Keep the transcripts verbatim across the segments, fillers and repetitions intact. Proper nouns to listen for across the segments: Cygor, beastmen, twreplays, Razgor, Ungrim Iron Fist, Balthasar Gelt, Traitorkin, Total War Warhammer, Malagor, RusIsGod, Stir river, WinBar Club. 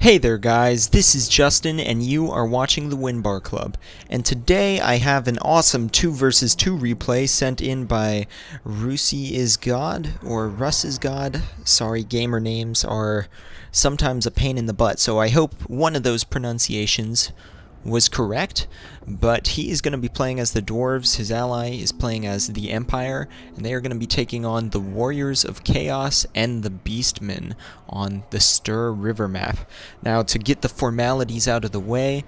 Hey there guys, this is Justin and you are watching the WinBar Club, and today I have an awesome two versus two replay sent in by RusIsGod, or RusIsGod. Sorry, gamer names are sometimes a pain in the butt, so I hope one of those pronunciations was correct, but he is going to be playing as the Dwarves, his ally is playing as the Empire, and they are going to be taking on the Warriors of Chaos and the Beastmen on the Stir River map. Now, to get the formalities out of the way,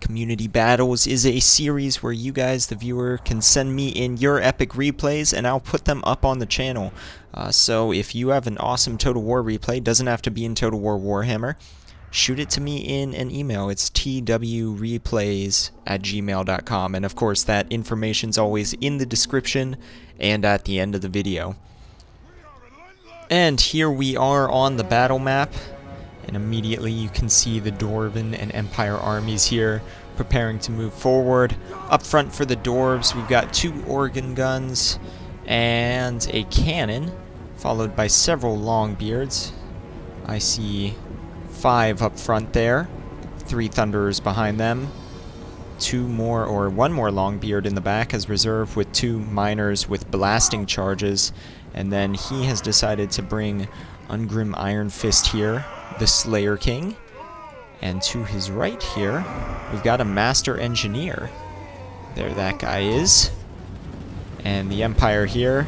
Community Battles is a series where you guys, the viewer, can send me in your epic replays and I'll put them up on the channel. Uh, so if you have an awesome Total War replay, doesn't have to be in Total War Warhammer, shoot it to me in an email. It's twreplays at gmail dot com, and of course that information's always in the description and at the end of the video. And here we are on the battle map, and immediately you can see the Dwarven and Empire armies here preparing to move forward. Up front for the Dwarves we've got two organ guns and a cannon, followed by several long beards. I see five up front there, three Thunderers behind them, two more or one more Longbeard in the back as reserve, with two Miners with blasting charges, and then he has decided to bring Ungrim Iron Fist here, the Slayer King, and to his right here we've got a Master Engineer. There that guy is. And the Empire here,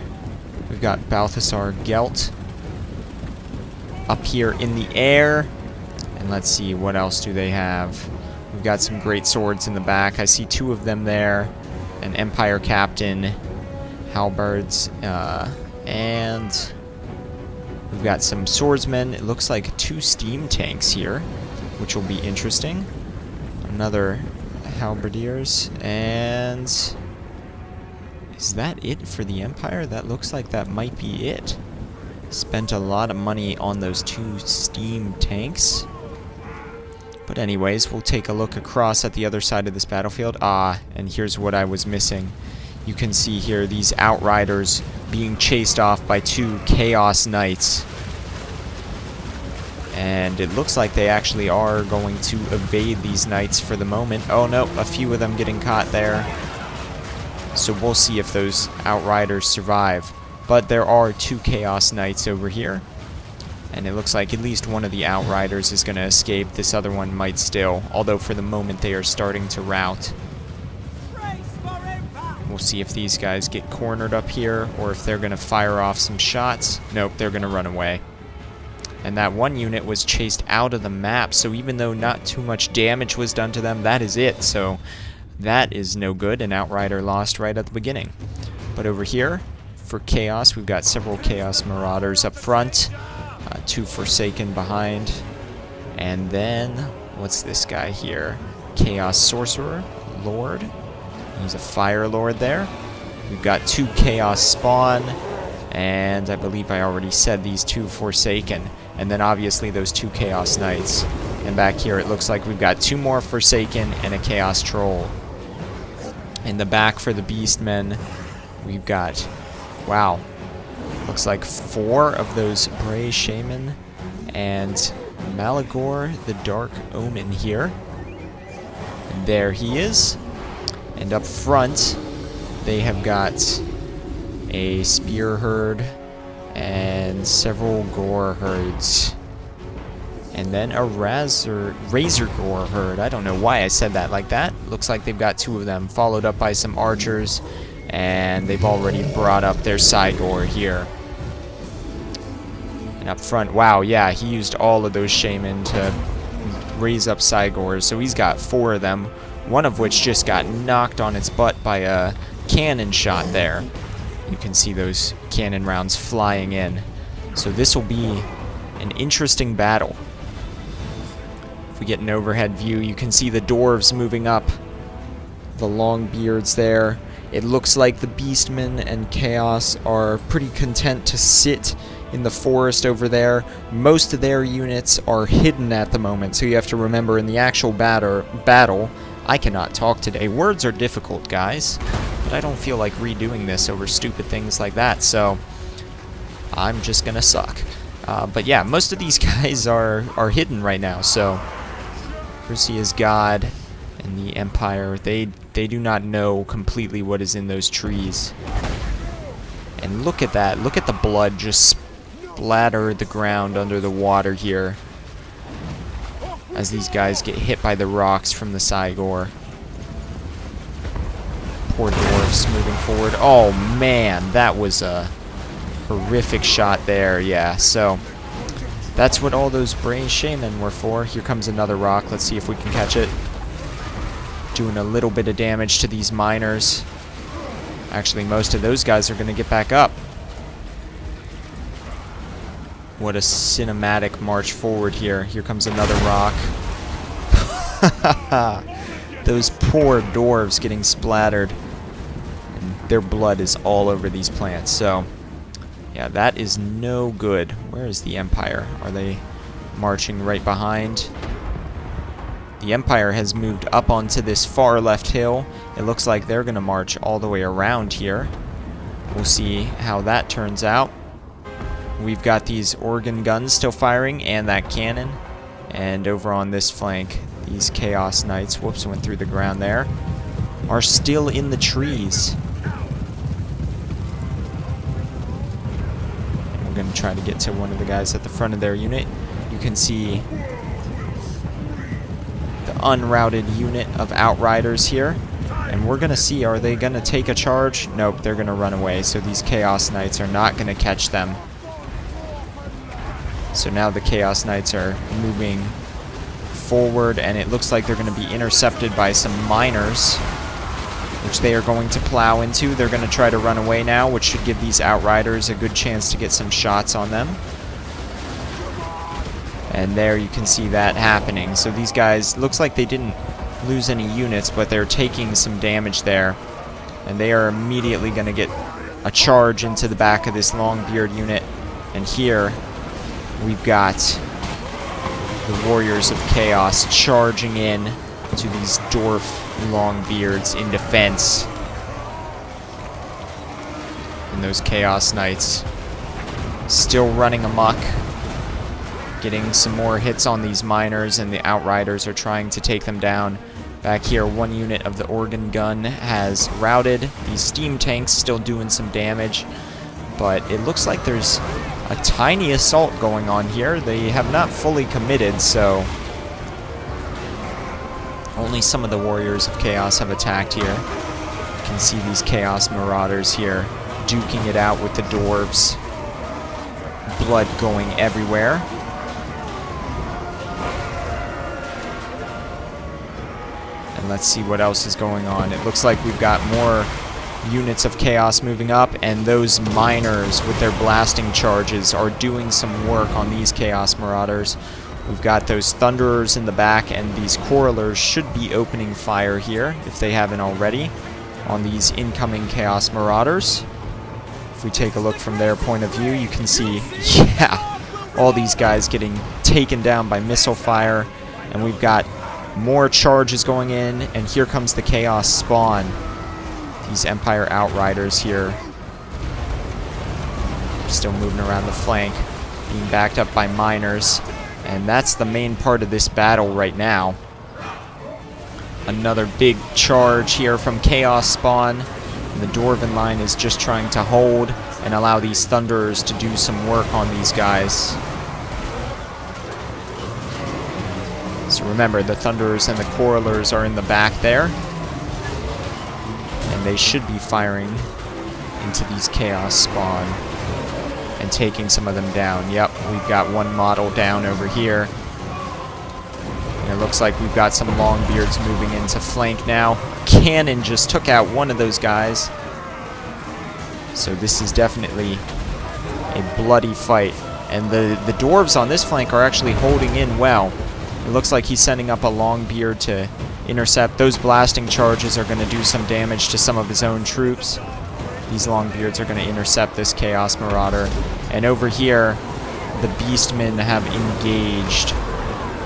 we've got Balthasar Gelt up here in the air. And let's see, what else do they have? We've got some great swords in the back. I see two of them there. An Empire Captain, halberds, uh, and we've got some swordsmen. It looks like two steam tanks here, which will be interesting. Another halberdiers, and is that it for the Empire? That looks like that might be it. Spent a lot of money on those two steam tanks. But anyways, we'll take a look across at the other side of this battlefield. Ah, and here's what I was missing. You can see here these Outriders being chased off by two Chaos Knights. And it looks like they actually are going to evade these Knights for the moment. Oh no, a few of them getting caught there. So we'll see if those Outriders survive. But there are two Chaos Knights over here. And it looks like at least one of the Outriders is going to escape. This other one might still, although for the moment they are starting to rout. We'll see if these guys get cornered up here, or if they're going to fire off some shots. Nope, they're going to run away. And that one unit was chased out of the map, so even though not too much damage was done to them, that is it. So that is no good. An Outrider lost right at the beginning. But over here, for Chaos, we've got several Chaos Marauders up front. Uh, two Forsaken behind, and then what's this guy here? Chaos Sorcerer Lord. He's a Fire Lord there. We've got two Chaos Spawn, and I believe I already said these two Forsaken, and then obviously those two Chaos Knights. And back here it looks like we've got two more Forsaken and a Chaos Troll. In the back for the Beastmen, we've got, wow, looks like four of those Bray Shaman and Malagor the Dark Omen here. And there he is. And up front, they have got a Spear Herd and several Gore Herds. And then a razor, razor Gore Herd. I don't know why I said that like that. Looks like they've got two of them, followed up by some Archers. And they've already brought up their Cygor here. And up front, wow, yeah, he used all of those Shaman to raise up Cygors. So he's got four of them, one of which just got knocked on its butt by a cannon shot there. You can see those cannon rounds flying in. So this will be an interesting battle. If we get an overhead view, you can see the Dwarves moving up, the long beards there. It looks like the Beastmen and Chaos are pretty content to sit in the forest over there. Most of their units are hidden at the moment, so you have to remember in the actual batter, battle, I cannot talk today. Words are difficult, guys, but I don't feel like redoing this over stupid things like that, so I'm just gonna suck. Uh, but yeah, most of these guys are, are hidden right now, so RusIsGod and the Empire, they, they do not know completely what is in those trees. And look at that. Look at the blood just splatter the ground under the water here as these guys get hit by the rocks from the Cygor. Poor dwarfs moving forward. Oh, man. That was a horrific shot there. Yeah, so that's what all those brain shaman were for. Here comes another rock. Let's see if we can catch it. Doing a little bit of damage to these miners. Actually, most of those guys are going to get back up. What a cinematic march forward here. Here comes another rock. Those poor dwarves getting splattered. And their blood is all over these plants. So, yeah, that is no good. Where is the Empire? Are they marching right behind? The Empire has moved up onto this far left hill. It looks like they're going to march all the way around here. We'll see how that turns out. We've got these organ guns still firing and that cannon. And over on this flank, these Chaos Knights, whoops, went through the ground there, are still in the trees. And we're going to try to get to one of the guys at the front of their unit. You can see unrouted unit of Outriders here, and we're gonna see, are they gonna take a charge? Nope, they're gonna run away, so these Chaos Knights are not gonna catch them. So now the Chaos Knights are moving forward, and it looks like they're gonna be intercepted by some miners, which they are going to plow into. They're gonna try to run away now, which should give these Outriders a good chance to get some shots on them. And there you can see that happening. So these guys, looks like they didn't lose any units, but they're taking some damage there. And they are immediately going to get a charge into the back of this Longbeard unit. And here we've got the Warriors of Chaos charging in to these Dwarf Longbeards in defense. And those Chaos Knights still running amok. Getting some more hits on these miners, and the Outriders are trying to take them down. Back here, one unit of the organ gun has routed. These steam tanks still doing some damage, but it looks like there's a tiny assault going on here. They have not fully committed, so only some of the Warriors of Chaos have attacked here. You can see these Chaos Marauders here duking it out with the dwarves. Blood going everywhere. Let's see what else is going on. It looks like we've got more units of Chaos moving up, and those miners with their blasting charges are doing some work on these Chaos Marauders. We've got those Thunderers in the back, and these Quarrelers should be opening fire here, if they haven't already, on these incoming Chaos Marauders. If we take a look from their point of view, you can see, yeah, all these guys getting taken down by missile fire, and we've got more charges going in, and here comes the Chaos Spawn. These Empire Outriders here. Still moving around the flank, being backed up by miners. And that's the main part of this battle right now. Another big charge here from Chaos Spawn. And the Dwarven line is just trying to hold and allow these Thunderers to do some work on these guys. So remember, the Thunderers and the Quarrelers are in the back there. And they should be firing into these Chaos Spawn and taking some of them down. Yep, we've got one model down over here. And it looks like we've got some Longbeards moving into flank now. Cannon just took out one of those guys. So this is definitely a bloody fight. And the, the Dwarves on this flank are actually holding in well. It looks like he's sending up a Longbeard to intercept. Those blasting charges are going to do some damage to some of his own troops. These Longbeards are going to intercept this Chaos Marauder. And over here, the Beastmen have engaged.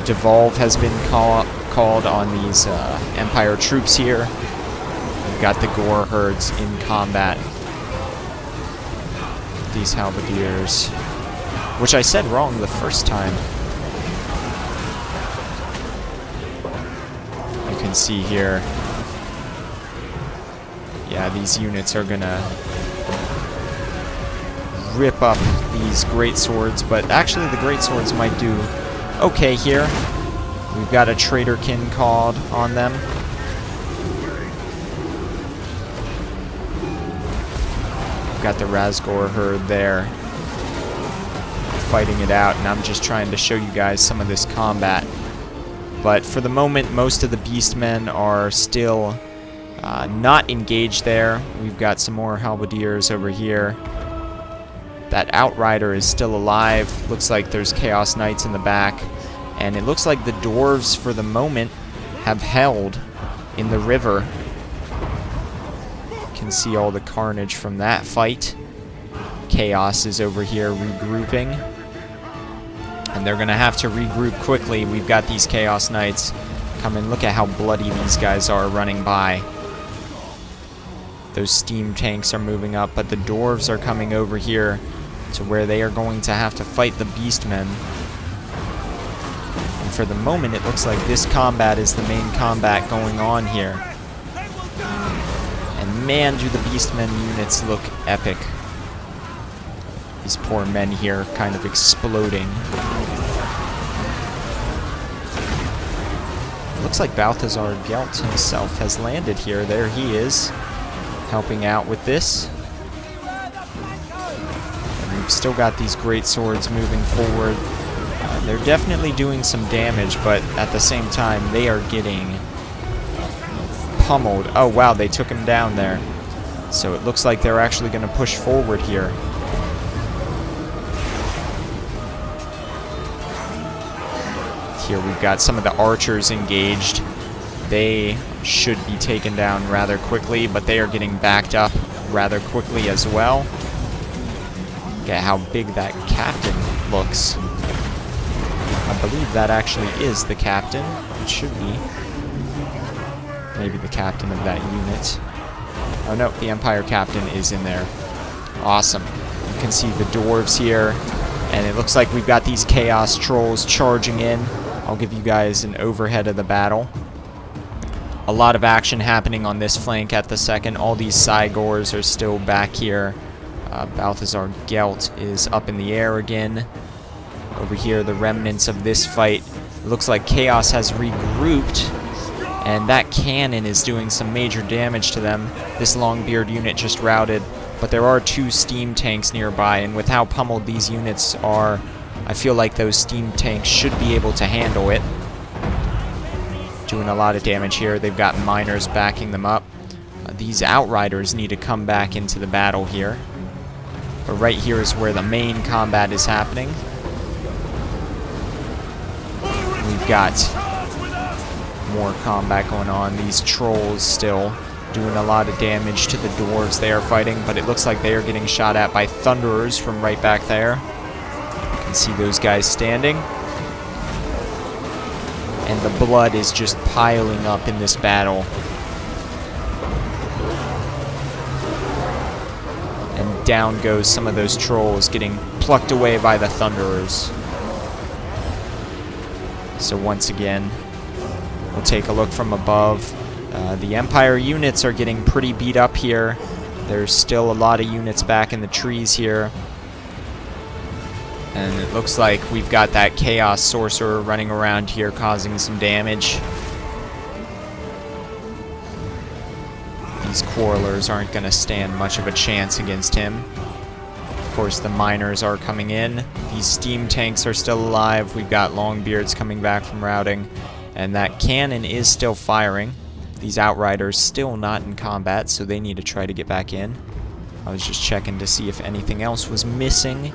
Devolve has been call called on these uh, Empire troops here. We've got the Gore Herds in combat. These Halberdiers Which I said wrong the first time. You can see here. Yeah, these units are gonna rip up these great swords, but actually the great swords might do okay here. We've got a traitorkin called on them. We've got the Razgor herd there, fighting it out, and I'm just trying to show you guys some of this combat. But for the moment, most of the beastmen are still uh, not engaged there. We've got some more halberdiers over here. That outrider is still alive. Looks like there's chaos knights in the back, and it looks like the dwarves for the moment have held in the river. You can see all the carnage from that fight. Chaos is over here regrouping, and they're gonna have to regroup quickly. We've got these Chaos Knights coming. Look at how bloody these guys are running by. Those steam tanks are moving up, but the dwarves are coming over here to where they are going to have to fight the beastmen. And for the moment, it looks like this combat is the main combat going on here. And man, do the beastmen units look epic. These poor men here kind of exploding. Looks like Balthasar Gelt himself has landed here. There he is, helping out with this. And we've still got these great swords moving forward. Uh, they're definitely doing some damage, but at the same time, they are getting pummeled. Oh, wow, they took him down there. So it looks like they're actually going to push forward here. Here we've got some of the archers engaged. They should be taken down rather quickly, but they are getting backed up rather quickly as well. Look at how big that captain looks. I believe that actually is the captain. It should be. Maybe the captain of that unit. Oh no, the Empire captain is in there. Awesome. You can see the dwarves here, and it looks like we've got these Chaos Trolls charging in. I'll give you guys an overhead of the battle. A lot of action happening on this flank at the second. All these Cygors are still back here. Uh, Balthasar Gelt is up in the air again. Over here, the remnants of this fight. It looks like Chaos has regrouped, and that cannon is doing some major damage to them. This Longbeard unit just routed, but there are two steam tanks nearby, and with how pummeled these units are, I feel like those steam tanks should be able to handle it. Doing a lot of damage here. They've got miners backing them up. Uh, these outriders need to come back into the battle here. But right here is where the main combat is happening. We've got more combat going on. These trolls still doing a lot of damage to the dwarves they are fighting, but it looks like they are getting shot at by thunderers from right back there. See those guys standing, and the blood is just piling up in this battle. And down goes some of those trolls, getting plucked away by the thunderers. So once again, we'll take a look from above. Uh, the Empire units are getting pretty beat up here. There's still a lot of units back in the trees here. And it looks like we've got that Chaos Sorcerer running around here causing some damage. These Quarrelers aren't going to stand much of a chance against him. Of course, the Miners are coming in. These Steam Tanks are still alive. We've got Longbeards coming back from routing. And that cannon is still firing. These Outriders still not in combat, so they need to try to get back in. I was just checking to see if anything else was missing.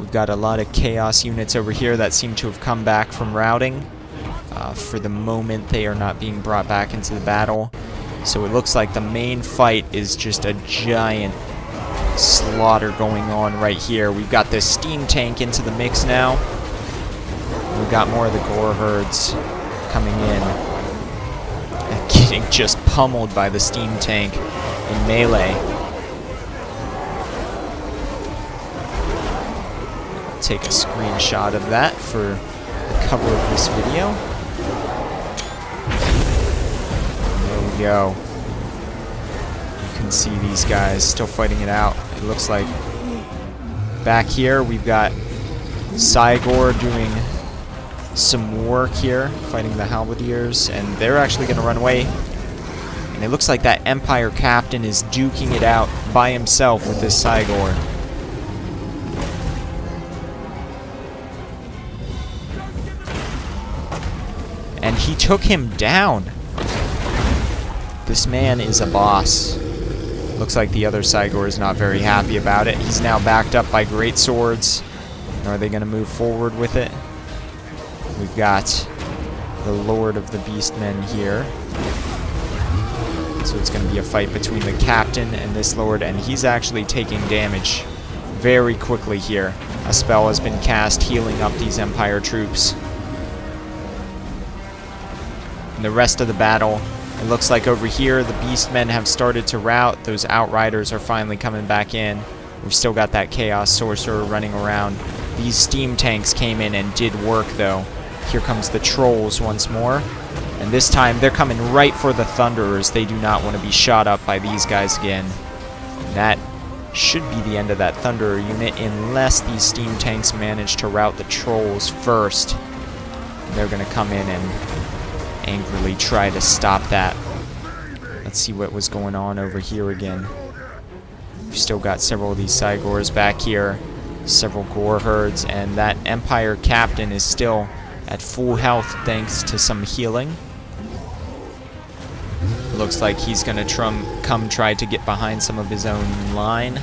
We've got a lot of Chaos units over here that seem to have come back from routing. Uh, for the moment, they are not being brought back into the battle. So it looks like the main fight is just a giant slaughter going on right here. We've got this steam tank into the mix now. We've got more of the gore herds coming in. And getting just pummeled by the steam tank in melee. take a screenshot of that for the cover of this video. And there we go. You can see these guys still fighting it out, it looks like. Back here, we've got Cygor doing some work here, fighting the halberdiers, and they're actually going to run away. And it looks like that Empire captain is duking it out by himself with this Cygor. And he took him down. This man is a boss. Looks like the other Cygor is not very happy about it. He's now backed up by great swords. Are they going to move forward with it? We've got the Lord of the Beastmen here. So it's going to be a fight between the captain and this lord, and he's actually taking damage very quickly here. A spell has been cast, healing up these Empire troops. And the rest of the battle, it looks like over here the Beastmen have started to rout. Those Outriders are finally coming back in. We've still got that Chaos Sorcerer running around. These steam tanks came in and did work, though. Here comes the Trolls once more. And this time, they're coming right for the Thunderers. They do not want to be shot up by these guys again. And that should be the end of that Thunderer unit, unless these steam tanks manage to rout the Trolls first. They're going to come in and angrily try to stop that. Let's see what was going on over here again. We've still got several of these Cygors back here, several Gore Herds, and that Empire Captain is still at full health thanks to some healing. Looks like he's going to come try to get behind some of his own line.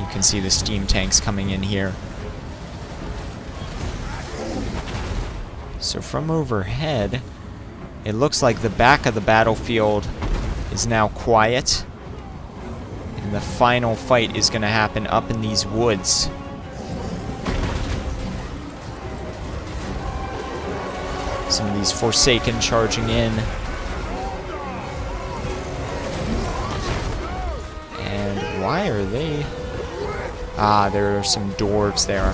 You can see the steam tanks coming in here. So from overhead, it looks like the back of the battlefield is now quiet. And the final fight is going to happen up in these woods. Some of these Forsaken charging in. And why are they... Ah, there are some dwarves there.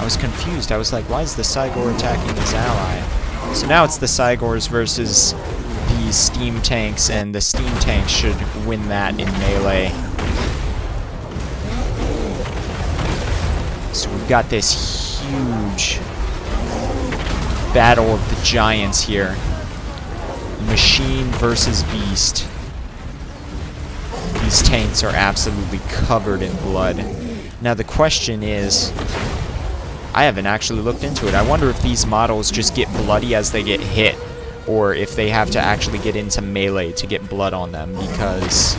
I was confused. I was like, why is the Cygor attacking his ally? So now it's the Cygors versus the steam tanks, and the steam tanks should win that in melee. So we've got this huge battle of the giants here. Machine versus beast. These tanks are absolutely covered in blood. Now the question is, I haven't actually looked into it. I wonder if these models just get bloody as they get hit, or if they have to actually get into melee to get blood on them, because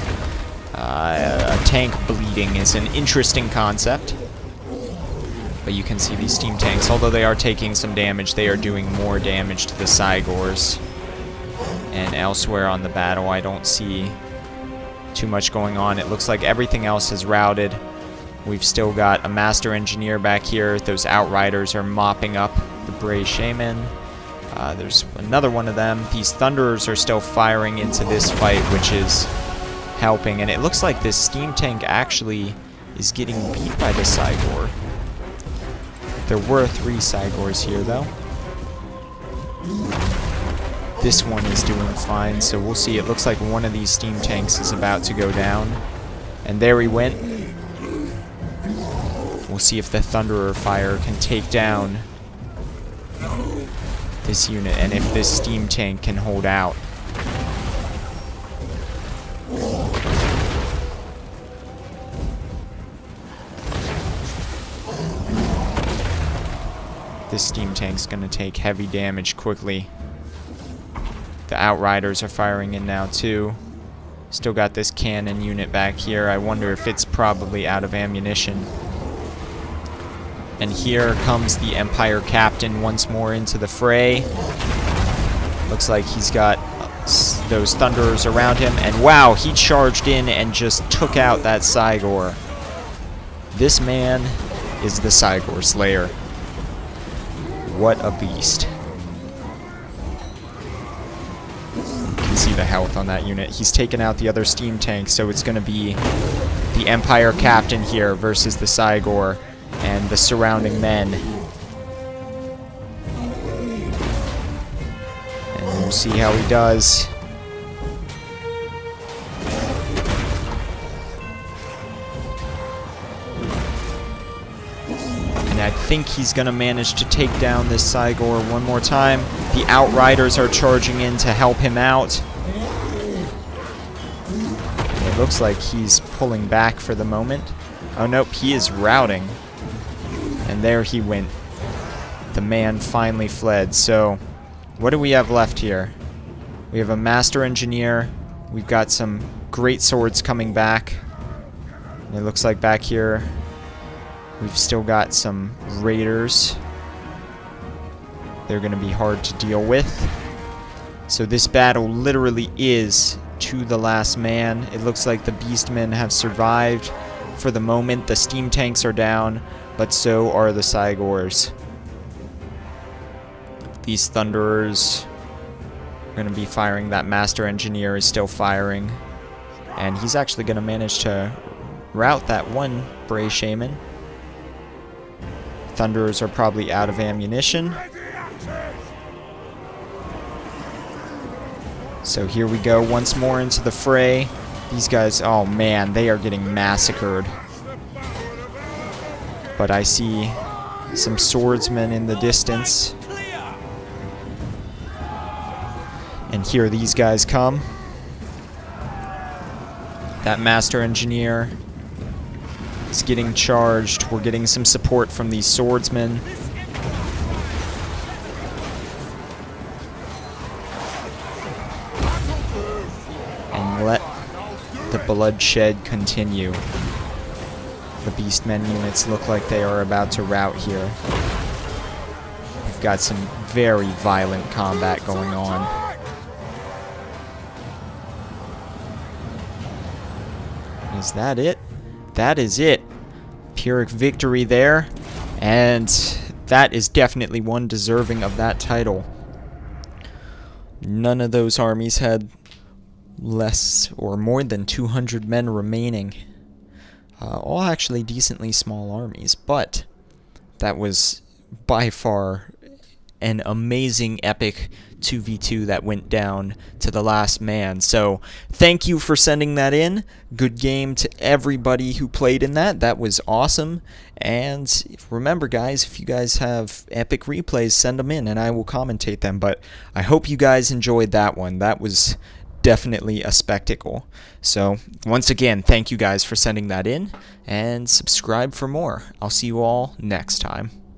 uh, a tank bleeding is an interesting concept. But you can see these steam tanks, although they are taking some damage, they are doing more damage to the Cygors. And elsewhere on the battle, I don't see too much going on. It looks like everything else is routed. We've still got a Master Engineer back here. Those Outriders are mopping up the Bray Shaman. Uh, there's another one of them. These Thunderers are still firing into this fight, which is helping. And it looks like this steam tank actually is getting beat by the Cygor. There were three Cygors here, though. This one is doing fine, so we'll see. It looks like one of these steam tanks is about to go down. And there he went. We'll see if the Thunderer fire can take down this unit, and if this steam tank can hold out. This steam tank's gonna take heavy damage quickly. The Outriders are firing in now too. Still got this cannon unit back here. I wonder if it's probably out of ammunition. And here comes the Empire Captain once more into the fray. Looks like he's got those Thunderers around him, and wow, he charged in and just took out that Cygor. This man is the Cygor Slayer. What a beast. You can see the health on that unit. He's taken out the other steam tank, so it's going to be the Empire captain here versus the Cygor and the surrounding men. And we'll see how he does. I think he's going to manage to take down this Cygor one more time. The Outriders are charging in to help him out. It looks like he's pulling back for the moment. Oh, nope, he is routing. And there he went. The man finally fled. So, what do we have left here? We have a Master Engineer. We've got some great swords coming back. And it looks like back here... we've still got some raiders. They're going to be hard to deal with. So this battle literally is to the last man. It looks like the beastmen have survived for the moment. The steam tanks are down, but so are the Cygors. These Thunderers are going to be firing. That Master Engineer is still firing. And he's actually going to manage to rout that one Bray Shaman. Thunderers are probably out of ammunition. So here we go once more into the fray. These guys, oh man, they are getting massacred. But I see some swordsmen in the distance. And here these guys come. That Master Engineer... it's getting charged. We're getting some support from these swordsmen. And let the bloodshed continue. The beastmen units look like they are about to rout here. We've got some very violent combat going on. Is that it? That is it. Pyrrhic victory there. And that is definitely one deserving of that title. None of those armies had less or more than two hundred men remaining. Uh, all actually decently small armies, but that was by far an amazing epic two v two that went down to the last man. So thank you for sending that in. Good game to everybody who played in that. That was awesome. And remember guys, if you guys have epic replays, send them in and I will commentate them. But I hope you guys enjoyed that one. That was definitely a spectacle. So once again, thank you guys for sending that in and subscribe for more. I'll see you all next time.